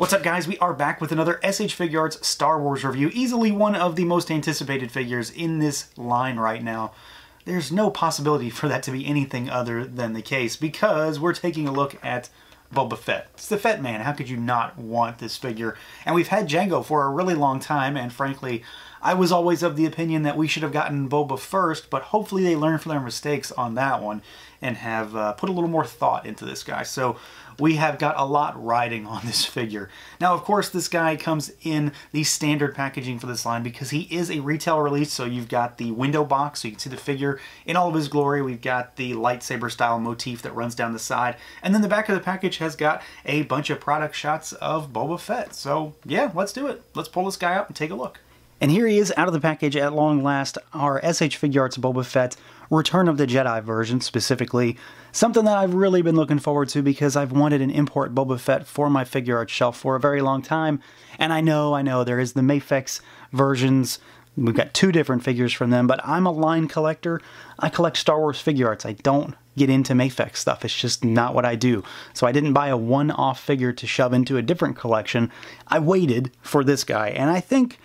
What's up, guys? We are back with another S.H. Figuarts Star Wars review. Easily one of the most anticipated figures in this line right now. There's no possibility for that to be anything other than the case because we're taking a look at Boba Fett. It's the Fett Man. How could you not want this figure? And we've had Jango for a really long time, and frankly, I was always of the opinion that we should have gotten Boba first, but hopefully they learned from their mistakes on that one and have put a little more thought into this guy. So we have got a lot riding on this figure. Now, of course, this guy comes in the standard packaging for this line because he is a retail release, so you've got the window box, so you can see the figure in all of his glory. We've got the lightsaber-style motif that runs down the side, and then the back of the package has got a bunch of product shots of Boba Fett. So, yeah, let's do it. Let's pull this guy out and take a look. And here he is out of the package at long last, our S.H. Figuarts Boba Fett Return of the Jedi version specifically. Something that I've really been looking forward to because I've wanted an import Boba Fett for my Figuarts shelf for a very long time. And I know, there is the Mafex versions. We've got two different figures from them, but I'm a line collector. I collect Star Wars Figuarts. I don't get into Mafex stuff. It's just not what I do. So I didn't buy a one-off figure to shove into a different collection. I waited for this guy, and I think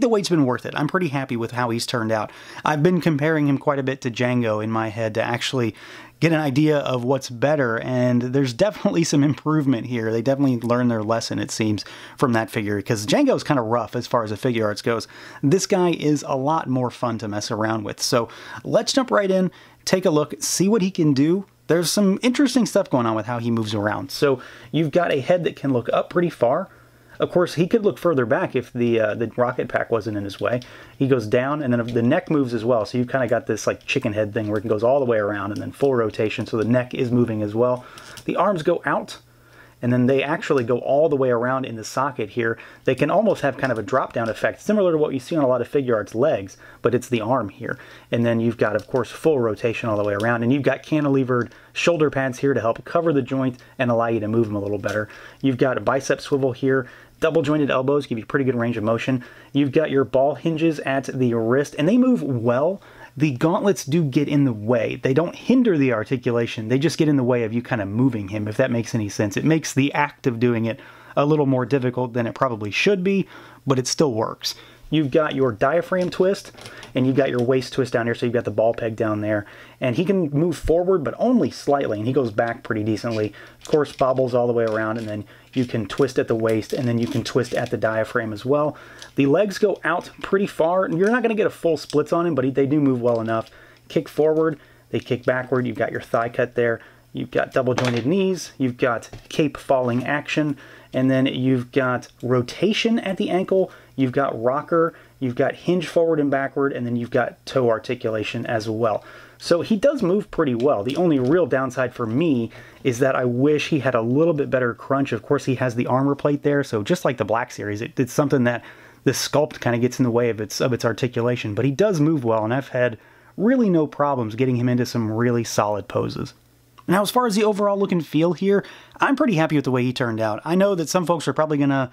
the wait's been worth it. I'm pretty happy with how he's turned out. I've been comparing him quite a bit to Jango in my head to actually get an idea of what's better, and there's definitely some improvement here. They definitely learned their lesson, it seems, from that figure, because Jango's kind of rough as far as the figure arts goes. This guy is a lot more fun to mess around with. So let's jump right in, take a look, see what he can do. There's some interesting stuff going on with how he moves around. So you've got a head that can look up pretty far. Of course, he could look further back if the rocket pack wasn't in his way. He goes down, and then the neck moves as well. So you've kind of got this like chicken head thing where it goes all the way around and then full rotation, so the neck is moving as well. The arms go out, and then they actually go all the way around in the socket here. They can almost have kind of a drop-down effect, similar to what you see on a lot of Figuarts legs, but it's the arm here. And then you've got, of course, full rotation all the way around, and you've got cantilevered shoulder pads here to help cover the joint and allow you to move them a little better. You've got a bicep swivel here. Double jointed elbows give you pretty good range of motion. You've got your ball hinges at the wrist, and they move well. The gauntlets do get in the way. They don't hinder the articulation. They just get in the way of you kind of moving him, if that makes any sense. It makes the act of doing it a little more difficult than it probably should be, but it still works. You've got your diaphragm twist, and you've got your waist twist down here, so you've got the ball peg down there. And he can move forward, but only slightly, and he goes back pretty decently. Of course, bobbles all the way around, and then you can twist at the waist, and then you can twist at the diaphragm as well. The legs go out pretty far, and you're not going to get a full splits on him, but they do move well enough. Kick forward, they kick backward, you've got your thigh cut there. You've got double-jointed knees, you've got cape falling action, and then you've got rotation at the ankle, you've got rocker, you've got hinge forward and backward, and then you've got toe articulation as well. So he does move pretty well. The only real downside for me is that I wish he had a little bit better crunch. Of course, he has the armor plate there, so just like the Black Series, it's something that the sculpt kind of gets in the way of its articulation, but he does move well, and I've had really no problems getting him into some really solid poses. Now, as far as the overall look and feel here, I'm pretty happy with the way he turned out. I know that some folks are probably going to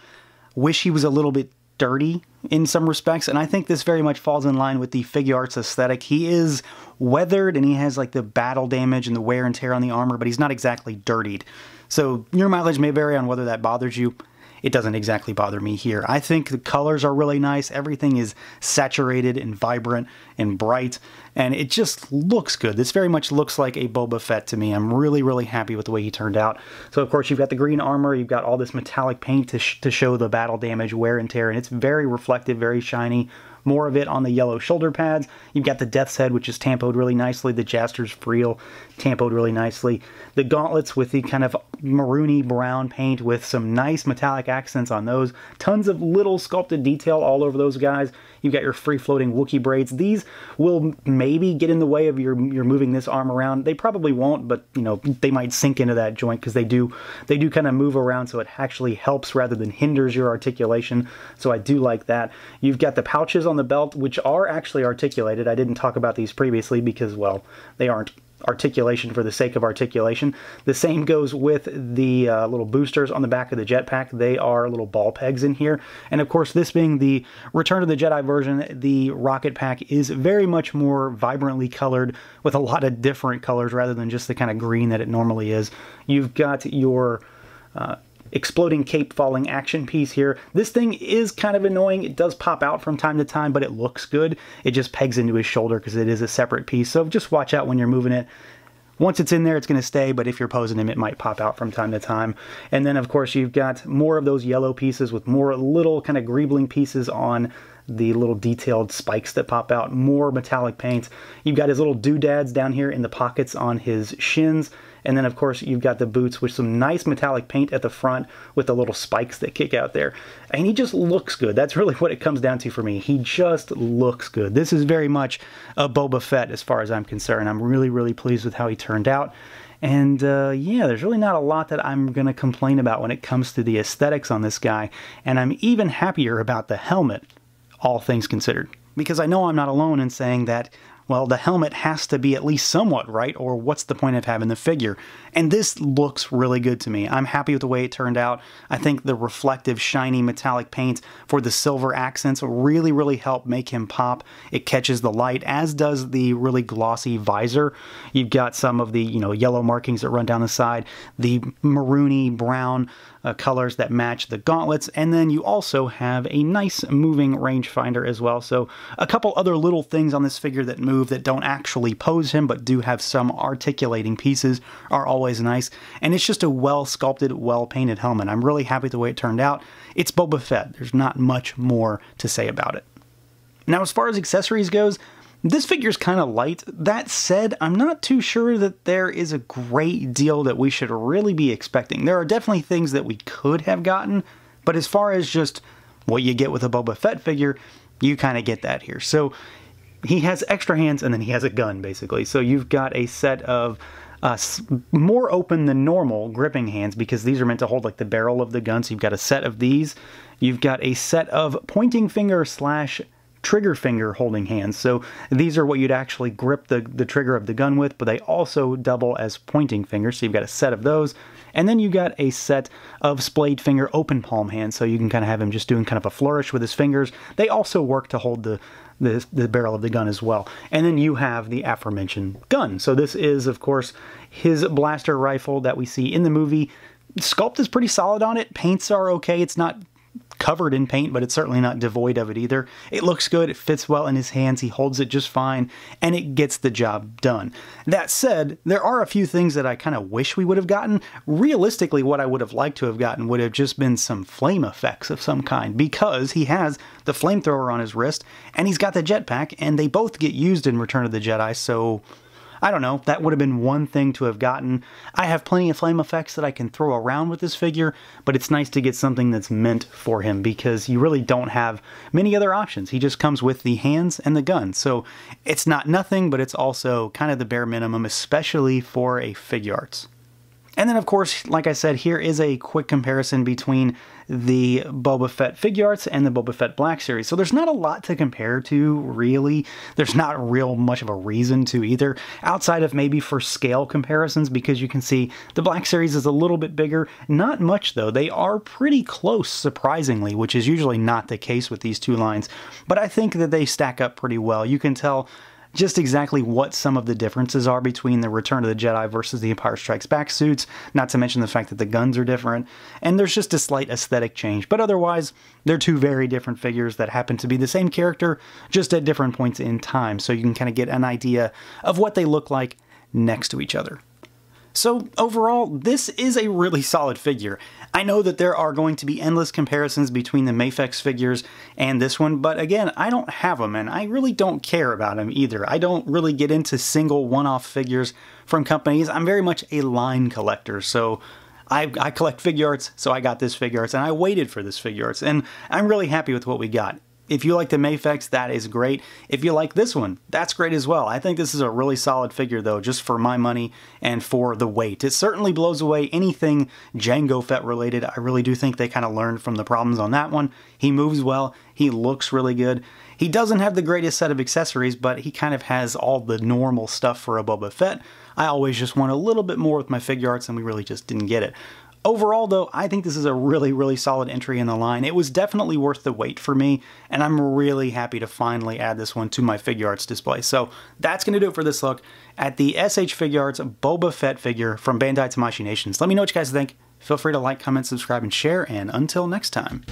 wish he was a little bit dirty in some respects, and I think this very much falls in line with the Figuarts aesthetic. He is weathered, and he has like the battle damage and the wear and tear on the armor, but he's not exactly dirtied. So your mileage may vary on whether that bothers you. It doesn't exactly bother me here. I think the colors are really nice. Everything is saturated and vibrant and bright, and it just looks good. This very much looks like a Boba Fett to me. I'm really, really happy with the way he turned out. So, of course, you've got the green armor. You've got all this metallic paint to show the battle damage, wear and tear, and it's very reflective, very shiny. More of it on the yellow shoulder pads. You've got the Death's Head, which is tampoed really nicely. The Jaster's Friel, tampoed really nicely. The gauntlets with the kind of maroony brown paint with some nice metallic accents on those. Tons of little sculpted detail all over those guys. You've got your free-floating Wookiee braids. These will maybe get in the way of your moving this arm around. They probably won't, but you know, they might sink into that joint because they do kind of move around, so it actually helps rather than hinders your articulation. So I do like that. You've got the pouches on the belt, which are actually articulated. I didn't talk about these previously because, well, they aren't articulation for the sake of articulation. The same goes with the little boosters on the back of the jetpack. They are little ball pegs in here. And of course, this being the Return of the Jedi version, the rocket pack is very much more vibrantly colored with a lot of different colors rather than just the kind of green that it normally is. You've got your exploding cape falling action piece here. This thing is kind of annoying. It does pop out from time to time, but it looks good. It just pegs into his shoulder because it is a separate piece, so just watch out when you're moving it. Once it's in there, it's going to stay, but if you're posing him, it might pop out from time to time. And then, of course, you've got more of those yellow pieces with more little kind of greebling pieces on the little detailed spikes that pop out, more metallic paint. You've got his little doodads down here in the pockets on his shins. And then, of course, you've got the boots with some nice metallic paint at the front with the little spikes that kick out there. And he just looks good. That's really what it comes down to for me. He just looks good. This is very much a Boba Fett as far as I'm concerned. I'm really, really pleased with how he turned out. And yeah, there's really not a lot that I'm going to complain about when it comes to the aesthetics on this guy. And I'm even happier about the helmet, all things considered. Because I know I'm not alone in saying that, well, the helmet has to be at least somewhat right, or what's the point of having the figure? And this looks really good to me. I'm happy with the way it turned out. I think the reflective, shiny, metallic paint for the silver accents really, really helped make him pop. It catches the light, as does the really glossy visor. You've got some of the, you know, yellow markings that run down the side, the maroony brown colors that match the gauntlets, and then you also have a nice moving rangefinder as well. So a couple other little things on this figure that move that don't actually pose him but do have some articulating pieces are always nice, and it's just a well-sculpted, well-painted helmet. I'm really happy with the way it turned out. It's Boba Fett. There's not much more to say about it. Now, as far as accessories goes, this figure's kind of light. That said, I'm not too sure that there is a great deal that we should really be expecting. There are definitely things that we could have gotten, but as far as just what you get with a Boba Fett figure, you kind of get that here. So he has extra hands, and then he has a gun, basically. So you've got a set of more open than normal gripping hands, because these are meant to hold like the barrel of the gun. So you've got a set of these. You've got a set of pointing finger slash trigger finger holding hands. So these are what you'd actually grip the trigger of the gun with, but they also double as pointing fingers. So you've got a set of those. And then you got a set of splayed finger open palm hands. So you can kind of have him just doing kind of a flourish with his fingers. They also work to hold the barrel of the gun as well. And then you have the aforementioned gun. So this is, of course, his blaster rifle that we see in the movie. Sculpt is pretty solid on it. Paints are okay. It's not covered in paint, but it's certainly not devoid of it either. It looks good. It fits well in his hands. He holds it just fine, and it gets the job done. That said, there are a few things that I kind of wish we would have gotten. Realistically, what I would have liked to have gotten would have just been some flame effects of some kind, because he has the flamethrower on his wrist, and he's got the jetpack, and they both get used in Return of the Jedi, so I don't know, that would have been one thing to have gotten. I have plenty of flame effects that I can throw around with this figure, but it's nice to get something that's meant for him, because you really don't have many other options. He just comes with the hands and the gun. So it's not nothing, but it's also kind of the bare minimum, especially for a Figuarts. And then, of course, like I said, here is a quick comparison between the Boba Fett Figuarts and the Boba Fett Black Series. So there's not a lot to compare to, really. There's not real much of a reason to either, outside of maybe for scale comparisons, because you can see the Black Series is a little bit bigger. Not much, though. They are pretty close, surprisingly, which is usually not the case with these two lines. But I think that they stack up pretty well. You can tell just exactly what some of the differences are between the Return of the Jedi versus the Empire Strikes Back suits, not to mention the fact that the guns are different, and there's just a slight aesthetic change. But otherwise, they're two very different figures that happen to be the same character, just at different points in time, so you can kind of get an idea of what they look like next to each other. So overall, this is a really solid figure. I know that there are going to be endless comparisons between the Mafex figures and this one, but again, I don't have them, and I really don't care about them either. I don't really get into single one-off figures from companies. I'm very much a line collector, so I collect Figuarts, so I got this Figuarts, and I waited for this Figuarts, and I'm really happy with what we got. If you like the Mafex, that is great. If you like this one, that's great as well. I think this is a really solid figure, though, just for my money and for the weight. It certainly blows away anything Jango Fett related. I really do think they kind of learned from the problems on that one. He moves well. He looks really good. He doesn't have the greatest set of accessories, but he kind of has all the normal stuff for a Boba Fett. I always just want a little bit more with my Figuarts, and we really just didn't get it. Overall, though, I think this is a really, really solid entry in the line. It was definitely worth the wait for me, and I'm really happy to finally add this one to my Figuarts display. So that's going to do it for this look at the S.H. Figuarts Boba Fett figure from Bandai Tamashii Nations. Let me know what you guys think. Feel free to like, comment, subscribe, and share, and until next time.